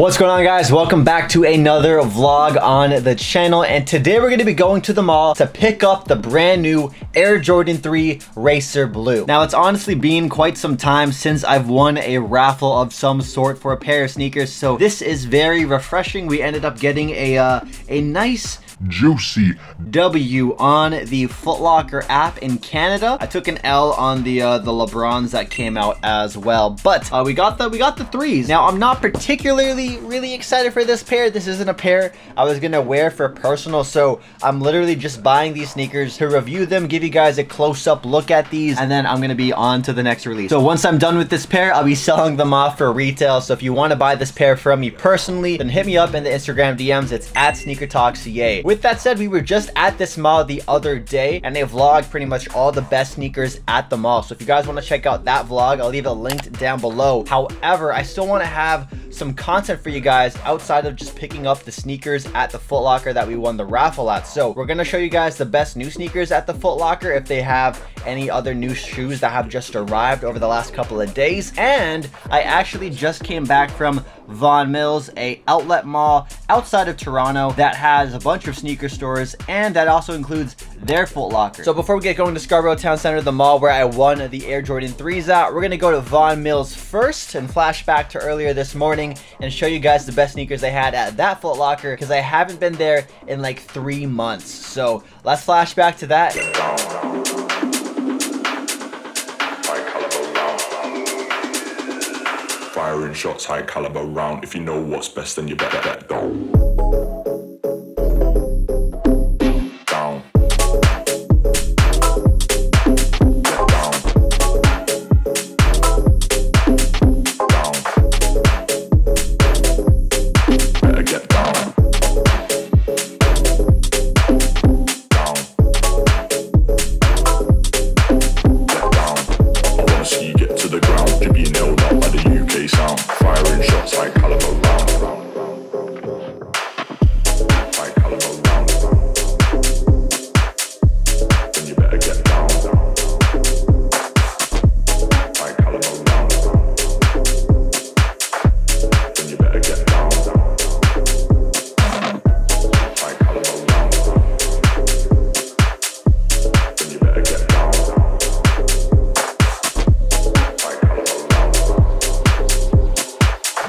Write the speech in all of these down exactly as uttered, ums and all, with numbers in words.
What's going on, guys? Welcome back to another vlog on the channel, and today we're going to be going to the mall to pick up the brand new Air Jordan three Racer Blue. Now, it's honestly been quite some time since I've won a raffle of some sort for a pair of sneakers, so this is very refreshing. We ended up getting a uh, a nice juicy W on the Foot Locker app in Canada. I took an L on the uh, the LeBrons that came out as well, but uh, we got the we got the threes. Now, I'm not particularly really excited for this pair. This isn't a pair I was gonna wear for personal, so I'm literally just buying these sneakers to review them, give you guys a close-up look at these, and then I'm gonna be on to the next release. So once I'm done with this pair, I'll be selling them off for retail. So if you want to buy this pair from me personally, then hit me up in the Instagram D Ms. It's at SneakerTalkCA. With that said, we were just at this mall the other day, and they vlogged pretty much all the best sneakers at the mall. So if you guys want to check out that vlog, I'll leave it linked down below. However, I still want to have some content for you guys outside of just picking up the sneakers at the Foot Locker that we won the raffle at. So we're going to show you guys the best new sneakers at the Foot Locker, if they have any other new shoes that have just arrived over the last couple of days. And I actually just came back from Vaughan Mills, a outlet mall outside of Toronto that has a bunch of sneaker stores, and that also includes their Foot Locker. So before we get going to Scarborough Town Center, the mall where I won the Air Jordan threes at, we're gonna go to Vaughan Mills first and flash back to earlier this morning and show you guys the best sneakers they had at that Foot Locker, because I haven't been there in like three months. So let's flash back to that. Firing shots, high caliber round. If you know what's best, then you better bet down.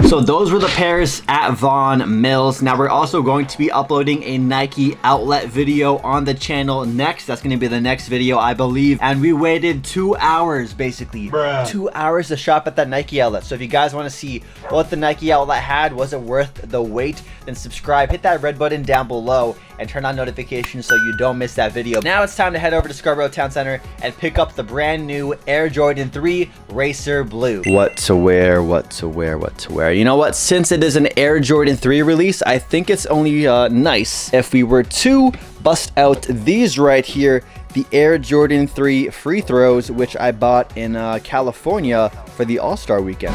So those were the pairs at Vaughan Mills. Now, we're also going to be uploading a Nike outlet video on the channel next. That's gonna be the next video, I believe. And we waited two hours, basically. Bruh. Two hours to shop at that Nike outlet. So if you guys wanna see what the Nike outlet had, was it worth the wait, then subscribe, hit that red button down below, and turn on notifications so you don't miss that video. Now it's time to head over to Scarborough Town Center and pick up the brand new Air Jordan three Racer Blue. What to wear, what to wear, what to wear. You know what? Since it is an Air Jordan three release, I think it's only uh, nice if we were to bust out these right here, the Air Jordan three Free Throws, which I bought in uh, California for the All-Star weekend.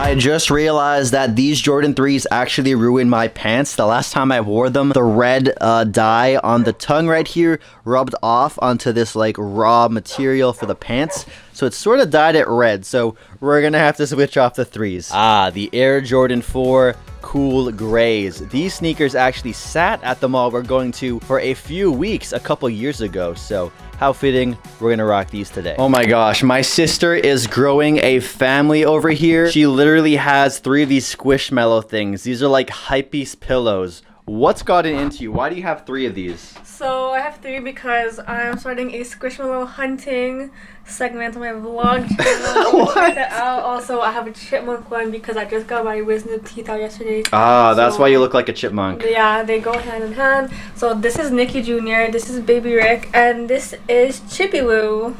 I just realized that these Jordan threes actually ruined my pants. The last time I wore them, the red uh, dye on the tongue right here rubbed off onto this like raw material for the pants. So it's sort of dyed it red. So we're gonna have to switch off the threes. Ah, the Air Jordan four Cool Grays. These sneakers actually sat at the mall we're going to for a few weeks a couple years ago. So how fitting, we're gonna rock these today. Oh my gosh, my sister is growing a family over here. She literally has three of these Squishmallow things. These are like hypebeast pillows. What's gotten into you? Why do you have three of these? So I have three because I'm starting a Squishmallow hunting segment on my vlog channel. What? Check that out. Also, I have a chipmunk one because I just got my wisdom teeth out yesterday. Ah, so that's why you look like a chipmunk. Yeah, they go hand in hand. So this is Nikki Junior, this is Baby Rick, and this is Chippy Woo.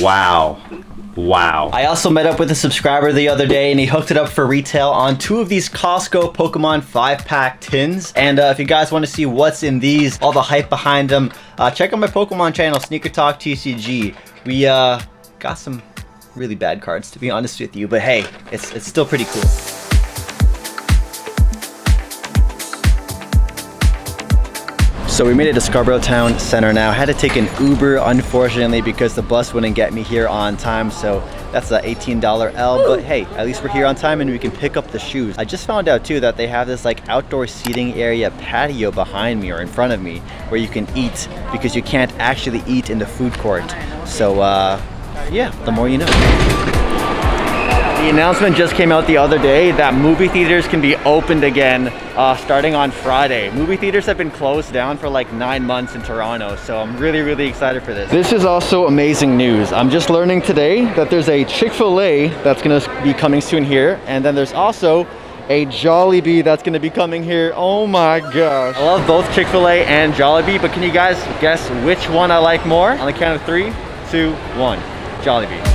Wow. Wow. I also met up with a subscriber the other day, and he hooked it up for retail on two of these Costco Pokemon five pack tins. And uh, if you guys want to see what's in these, all the hype behind them, uh, check out my Pokemon channel, Sneaker Talk T C G. We uh, got some really bad cards, to be honest with you, but hey, it's, it's still pretty cool. So we made it to Scarborough Town Center now. I had to take an Uber, unfortunately, because the bus wouldn't get me here on time. So That's an eighteen dollar L, but hey, at least we're here on time and we can pick up the shoes. I just found out too that they have this like outdoor seating area patio behind me or in front of me where you can eat, because you can't actually eat in the food court. So uh, yeah, the more you know. The announcement just came out the other day that movie theaters can be opened again uh, starting on Friday. Movie theaters have been closed down for like nine months in Toronto, so I'm really, really excited for this. This is also amazing news. I'm just learning today that there's a Chick-fil-A that's going to be coming soon here, and then there's also a Jollibee that's gonna be coming here. Oh my gosh. I love both Chick-fil-A and Jollibee, but can you guys guess which one I like more? On the count of three, two, one. Jollibee.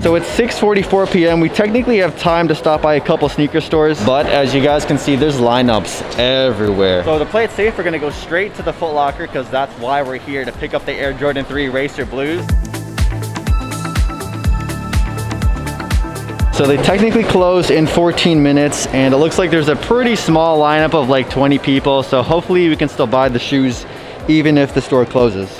So it's six forty-four p m We technically have time to stop by a couple sneaker stores, but as you guys can see, there's lineups everywhere. So to play it safe, we're gonna go straight to the Foot Locker because that's why we're here, to pick up the Air Jordan three Racer Blues. So they technically close in fourteen minutes, and it looks like there's a pretty small lineup of like twenty people. So hopefully we can still buy the shoes even if the store closes.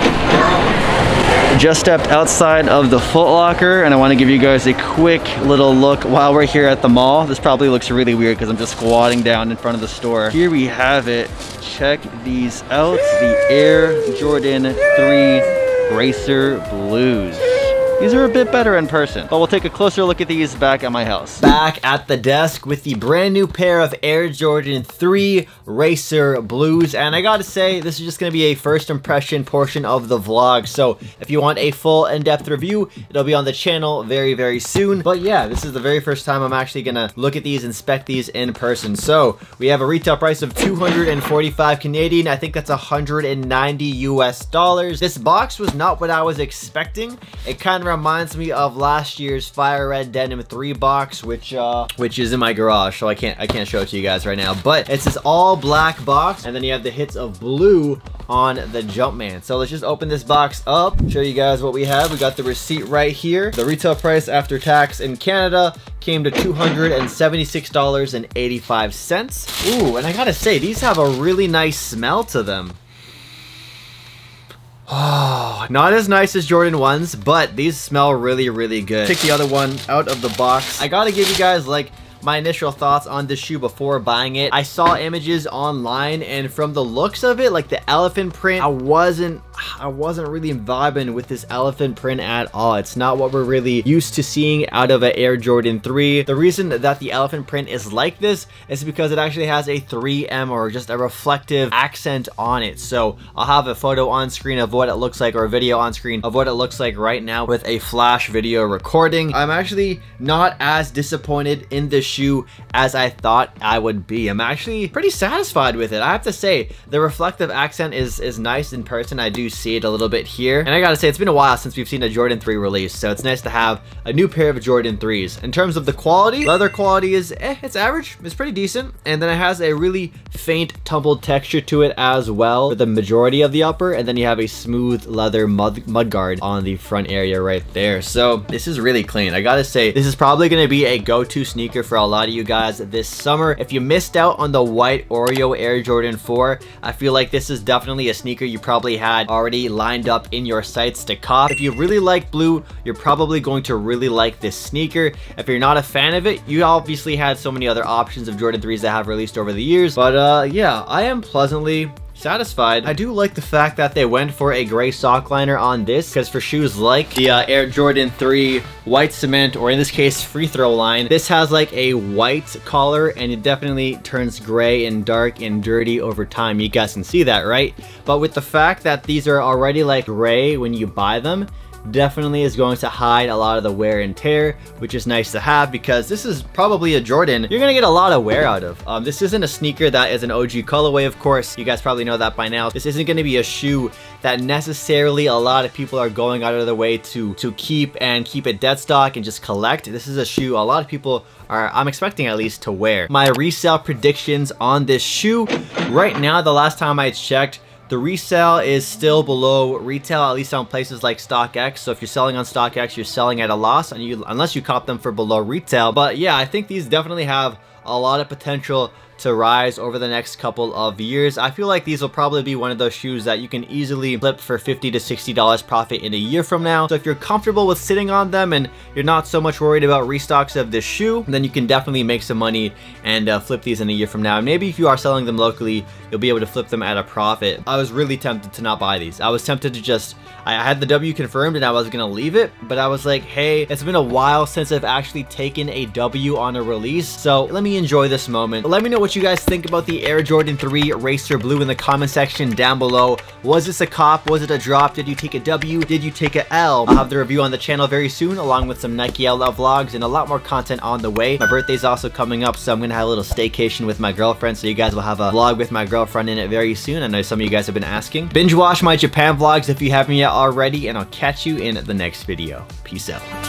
Just stepped outside of the Foot Locker, and I want to give you guys a quick little look while we're here at the mall. This probably looks really weird because I'm just squatting down in front of the store. Here we have it. Check these out. The Air Jordan three Racer Blues. These are a bit better in person, but we'll take a closer look at these back at my house. Back at the desk with the brand new pair of Air Jordan three Racer Blues. And I gotta say, this is just gonna be a first impression portion of the vlog. So if you want a full in-depth review, it'll be on the channel very, very soon. But yeah, this is the very first time I'm actually gonna look at these, inspect these in person. So we have a retail price of two hundred forty-five Canadian. I think that's one hundred ninety U S dollars. This box was not what I was expecting. It kind of reminds me of last year's Fire Red Denim three box, which uh which is in my garage, so I can't I can't show it to you guys right now. But it's this all black box, and then you have the hits of blue on the Jumpman. So let's just open this box up, show you guys what we have. We got the receipt right here. The retail price after tax in Canada came to two hundred seventy-six dollars and eighty-five cents. Ooh, and I gotta say, these have a really nice smell to them. Oh, not as nice as Jordan ones, but these smell really, really good. Take the other one out of the box. I gotta give you guys like my initial thoughts on this shoe before buying it. I saw images online, and from the looks of it, like the elephant print, I wasn't I wasn't really vibing with this elephant print at all. It's not what we're really used to seeing out of an Air Jordan three. The reason that the elephant print is like this is because it actually has a three M or just a reflective accent on it. So I'll have a photo on screen of what it looks like, or a video on screen of what it looks like right now with a flash video recording. I'm actually not as disappointed in this shoe as I thought I would be. I'm actually pretty satisfied with it. I have to say, the reflective accent is, is nice in person. I do see it a little bit here, and I gotta say, it's been a while since we've seen a Jordan three release, so it's nice to have a new pair of Jordan threes. In terms of the quality, leather quality is eh, it's average, it's pretty decent, and then it has a really faint tumbled texture to it as well for the majority of the upper, and then you have a smooth leather mud, mud guard on the front area right there. So this is really clean. I gotta say, this is probably gonna be a go-to sneaker for a lot of you guys this summer. If you missed out on the white Oreo Air Jordan four, I feel like this is definitely a sneaker you probably had already lined up in your sights to cop. If you really like blue, you're probably going to really like this sneaker. If you're not a fan of it, you obviously had so many other options of Jordan threes that have released over the years. But uh, yeah, I am pleasantly satisfied. I do like the fact that they went for a gray sock liner on this, because for shoes like the uh, Air Jordan three White Cement, or in this case Free Throw line, this has like a white collar, and it definitely turns gray and dark and dirty over time. You guys can see that, right? But with the fact that these are already like gray when you buy them, definitely is going to hide a lot of the wear and tear, which is nice to have, because this is probably a Jordan you're gonna get a lot of wear out of. Um, this isn't a sneaker that is an O G colorway, of course. You guys probably know that by now. This isn't gonna be a shoe that necessarily a lot of people are going out of their way to to keep and keep it dead stock and just collect. This is a shoe a lot of people are, I'm expecting at least, to wear. My resale predictions on this shoe right now, the last time I checked, the resale is still below retail, at least on places like StockX. So if you're selling on StockX, you're selling at a loss, and you, unless you cop them for below retail. But yeah, I think these definitely have a lot of potential to rise over the next couple of years. I feel like these will probably be one of those shoes that you can easily flip for fifty to sixty dollars profit in a year from now. So if you're comfortable with sitting on them and you're not so much worried about restocks of this shoe, then you can definitely make some money and uh, flip these in a year from now. And maybe if you are selling them locally, you'll be able to flip them at a profit. I was really tempted to not buy these. I was tempted to just, I had the W confirmed and I was gonna leave it, but I was like, hey, it's been a while since I've actually taken a W on a release, so let me enjoy this moment. Let me know what you guys think about the Air Jordan three Racer Blue in the comment section down below. Was this a cop? Was it a drop? Did you take a W? Did you take a L? I'll have the review on the channel very soon, along with some Nike L vlogs and a lot more content on the way. My birthday's also coming up, so I'm gonna have a little staycation with my girlfriend, so you guys will have a vlog with my girlfriend in it very soon. I know some of you guys have been asking. Binge watch my Japan vlogs if you haven't yet already, and I'll catch you in the next video. Peace out.